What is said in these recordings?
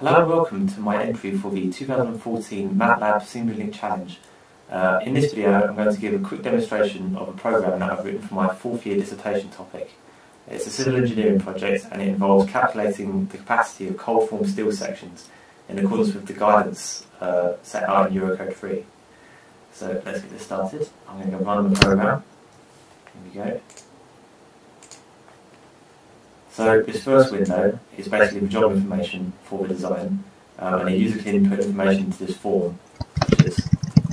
Hello and welcome to my entry for the 2014 MATLAB Simulink Challenge. In this video I'm going to give a quick demonstration of a program that I've written for my fourth year dissertation topic. It's a civil engineering project and it involves calculating the capacity of cold form steel sections in accordance with the guidance set out in Eurocode 3. So let's get this started. I'm going to go run the program. Here we go. So this first window is basically the job information for the design, and the user can input information to this form, which is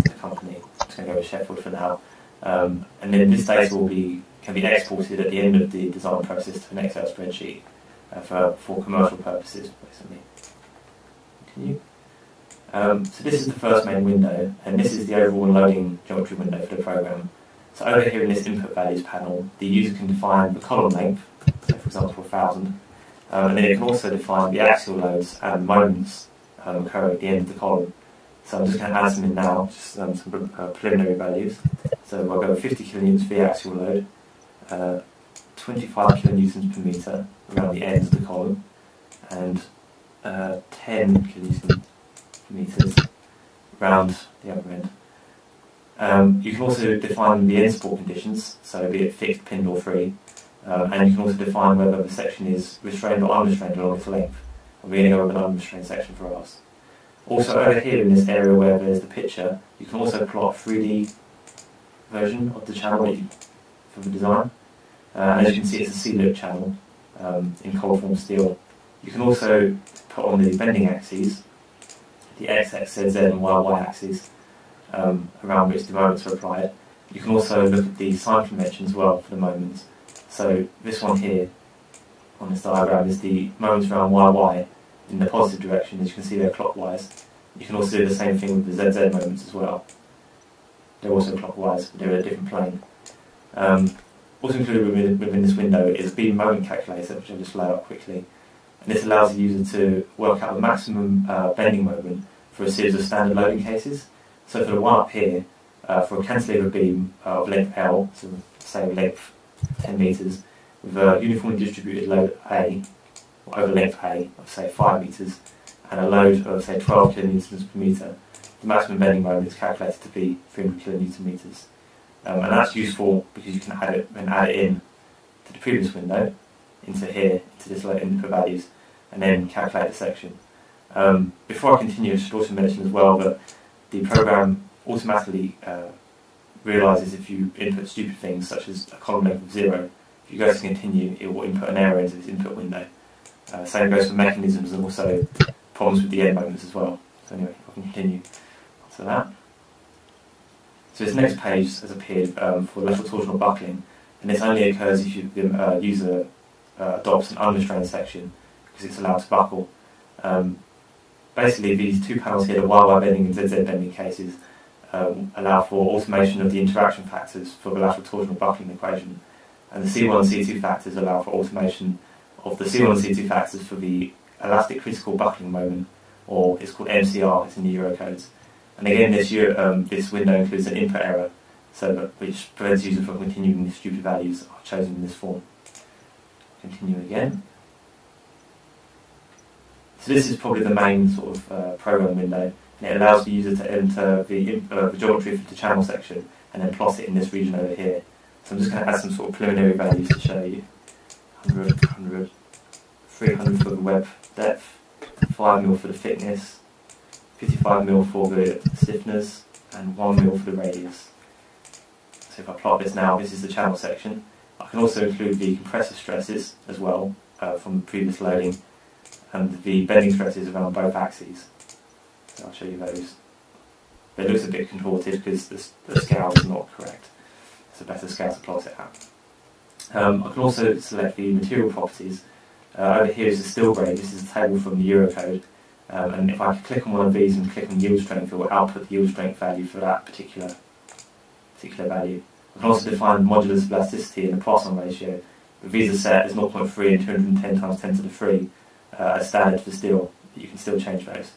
the company. I'm just going to go with Sheffield for now, and then this data can be exported at the end of the design process to an Excel spreadsheet for commercial purposes, basically. Continue. So this is the first main window, and this is the overall loading geometry window for the program. So over here in this input values panel, the user can define the column length. So for example 1000, and then it can also define the axial loads and moments occurring at the end of the column. So I'm just going to add some in now, just some preliminary values. So I'll go 50 kilonewtons for the axial load, 25 kilonewtons per metre around the ends of the column, and 10 kilonewtons per metres around the other end. You can also define the end support conditions, so be it fixed, pinned or free. And you can also define whether the section is restrained or unrestrained along its length. I'm going to go with an unrestrained section for us. Also over here in this area where there's the picture, you can also plot a 3D version of the channel for the design. And as you can see, it's a C-loop channel in cold form steel. You can also put on the bending axes, the X, X, Z, Z and Y, Y axes, around which the moments are applied. You can also look at the sign convention as well for the moments. So this one here on this diagram is the moments around YY in the positive direction, as you can see they're clockwise. You can also do the same thing with the ZZ moments as well. They're also clockwise, but they're in a different plane. Also included within this window is a beam moment calculator, which I'll just lay out quickly. And this allows the user to work out the maximum bending moment for a series of standard loading cases. So for the one up here, for a cantilever beam of length L, so say length 10 metres, with a uniformly distributed load A, or over length A, of say 5 metres, and a load of say 12 kilonewtons per metre, the maximum bending moment is calculated to be 300 kilonewton metres. And that's useful because you can add it in to the previous window, into here, into this load input values, and then calculate the section. Before I continue, I should also mention as well that the program automatically realises if you input stupid things such as a column length of 0, if you go to continue, it will input an error into this input window. Same goes for mechanisms and also problems with the end moments as well. So anyway, I can continue after that. So this next page has appeared for lateral torsional buckling, and this only occurs if the user adopts an unrestrained section because it's allowed to buckle. Basically, these two panels here, the YY bending and ZZ bending cases, allow for automation of the interaction factors for the lateral torsional buckling equation, and the C1 and C2 factors allow for automation of the C1 and C2 factors for the elastic critical buckling moment, or it's called MCR, it's in the Eurocodes. And again, this window includes an input error, which prevents users from continuing the stupid values I've chosen in this form. Continue again. So this is probably the main sort of program window. And it allows the user to enter the geometry for the channel section and then plot it in this region over here. So I'm just going to add some sort of preliminary values to show you. 100, 100, 300 for the web depth, 5mm for the thickness, 55mm for the stiffness, and 1mm for the radius. So if I plot this now, this is the channel section. I can also include the compressive stresses as well from the previous loading, and the bending stresses around both axes. I'll show you those. It looks a bit contorted because the scale is not correct. It's a better scale to plot it at. I can also select the material properties. Over here is the steel grade. This is a table from the Eurocode. And if I click on one of these and click on yield strength, it will output the yield strength value for that particular value. I can also define modulus of elasticity and the Poisson ratio. But these are set as 0.3 and 210 times 10 to the 3 as standard for steel. You can still change those.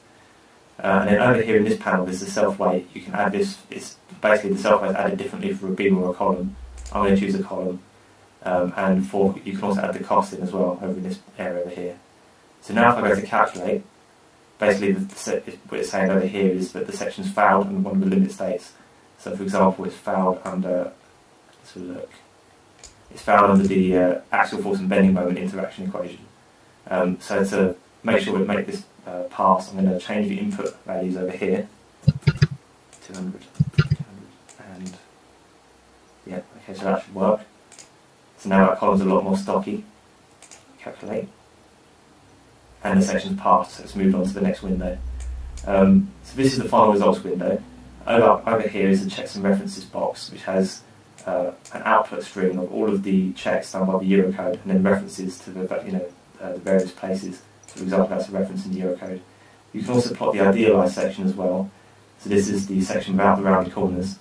And then over here in this panel there's the self-weight. You can add this, it's basically the self-weight added differently for a beam or a column. I'm going to choose a column. You can also add the cost in as well over in this area over here. So now if I go to calculate, basically what it's saying over here is that the section's fouled and one of the limit states. So for example, it's fouled under, let's have a look, it's fouled under the axial force and bending moment interaction equation. So to make sure we make this pass, I'm going to change the input values over here, 200, 200, and yeah, okay, so that should work. So now our column's a lot more stocky. Calculate. And the section's passed, so it's moved on to the next window. So this is the final results window. Over here is the checks and references box, which has an output string of all of the checks done by the Eurocode, and then references to the the various places. For example, that's a reference in Eurocode. You can also plot the idealized section as well. So this is the section without the rounded corners.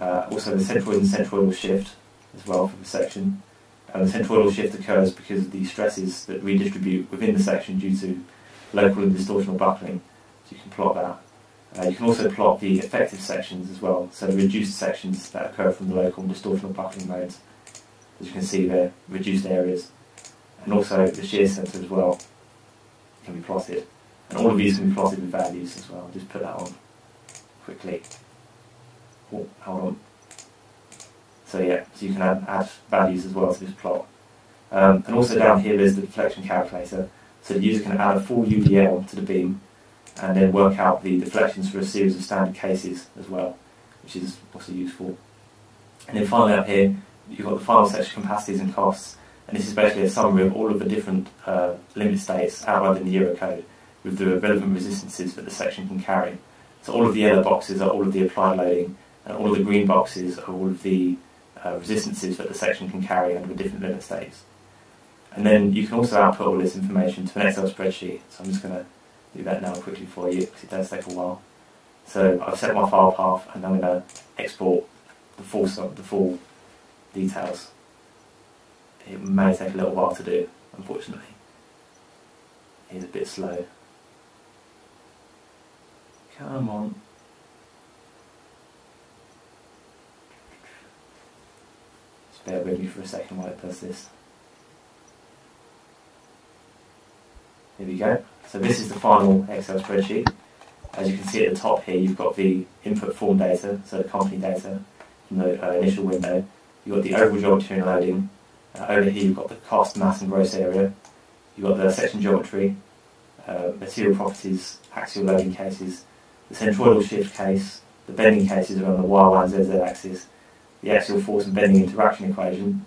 Also the centroid and centroidal shift as well for the section. The centroidal shift occurs because of the stresses that redistribute within the section due to local and distortional buckling. So you can plot that. You can also plot the effective sections as well, so the reduced sections that occur from the local and distortional buckling modes. As you can see, they're reduced areas. And also the shear sensor as well can be plotted. And all of these can be plotted with values as well. I'll just put that on quickly. Oh, hold on. So yeah, so you can add values as well to this plot. And also down here is the deflection calculator. So the user can add a full UVL to the beam and then work out the deflections for a series of standard cases as well, which is also useful. And then finally up here, you've got the final section, capacities and costs. And this is basically a summary of all of the different limit states outlined in the Eurocode with the relevant resistances that the section can carry. So all of the yellow boxes are all of the applied loading, and all of the green boxes are all of the resistances that the section can carry under different limit states. And then you can also output all this information to an Excel spreadsheet. So I'm just going to do that now quickly for you, because it does take a while. So I've set my file path, and I'm going to export the full details. It may take a little while to do, unfortunately. It is a bit slow. Come on. Bear with me for a second while it does this. There we go. So this is the final Excel spreadsheet. As you can see at the top here, you've got the input form data, so the company data from the initial window. You've got the overall geometry and loading. Over here you've got the cost, mass and gross area. You've got the section geometry, material properties, axial loading cases, the centroidal shift case, the bending cases around the Y, Y, and ZZ axis, the axial force and bending interaction equation,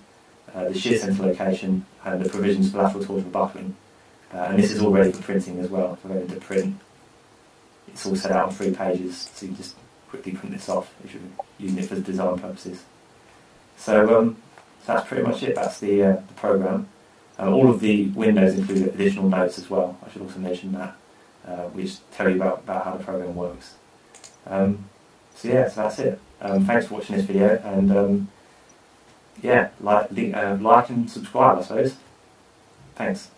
the shear center location, and the provisions for lateral torsional buckling. And this is all ready for printing as well. If I go into print, it's all set out on 3 pages, so you can just quickly print this off if you're using it for design purposes. So, that's pretty much it. That's the program. All of the windows include additional notes as well. I should also mention that, which tell you about how the program works. So yeah, so that's it. Thanks for watching this video, and yeah, like and subscribe, I suppose. Thanks.